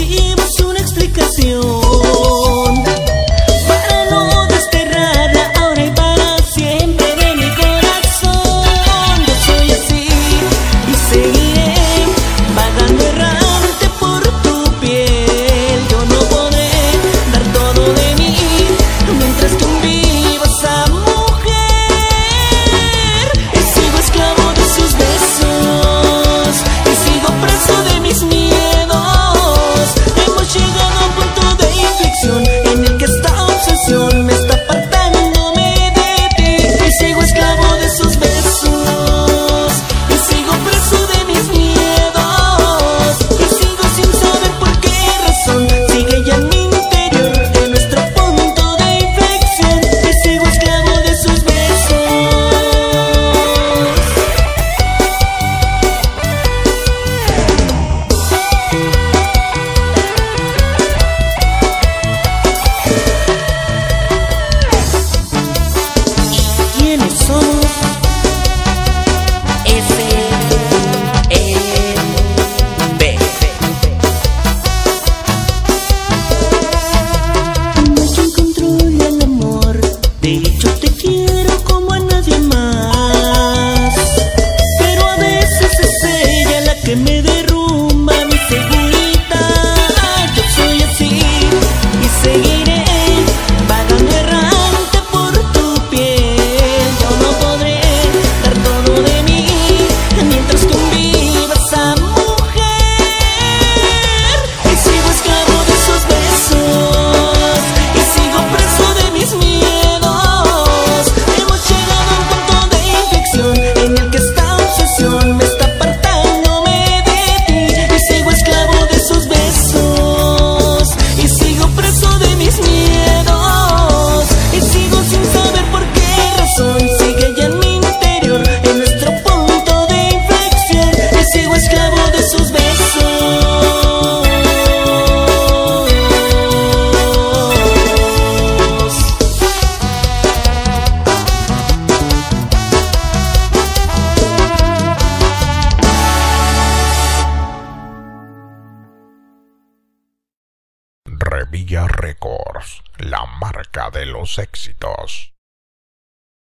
recibas una explicación. Para no desterrarla ahora y para siempre de mi corazón. Yo soy así y seguiré vagando errante por tu piel. Yo no podré dar todo de mí mientras tú vivas, a mujer. Y sigo esclavo de sus besos y sigo preso de mis miedos. Revilla Records, la marca de los éxitos.